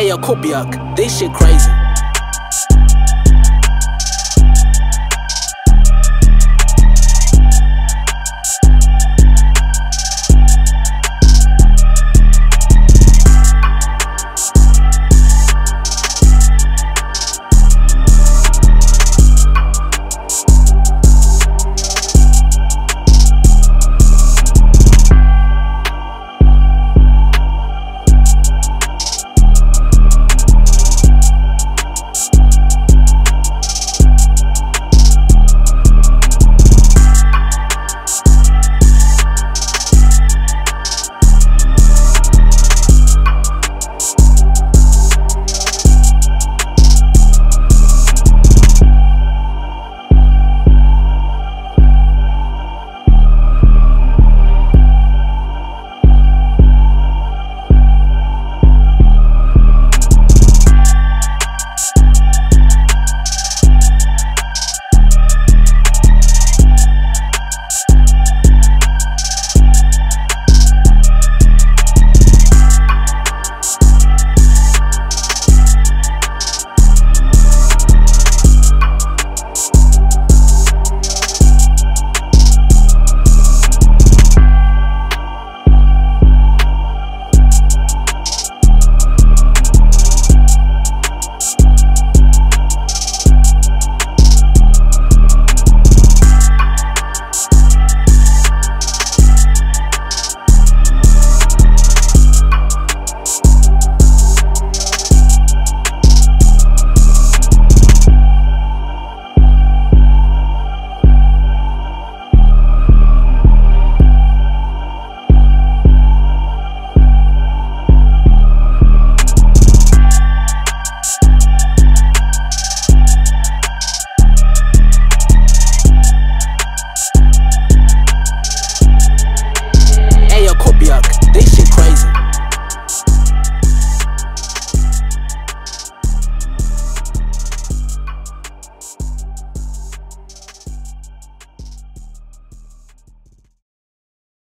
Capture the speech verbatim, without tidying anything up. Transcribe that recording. Ayo, Kupiak, this shit crazy.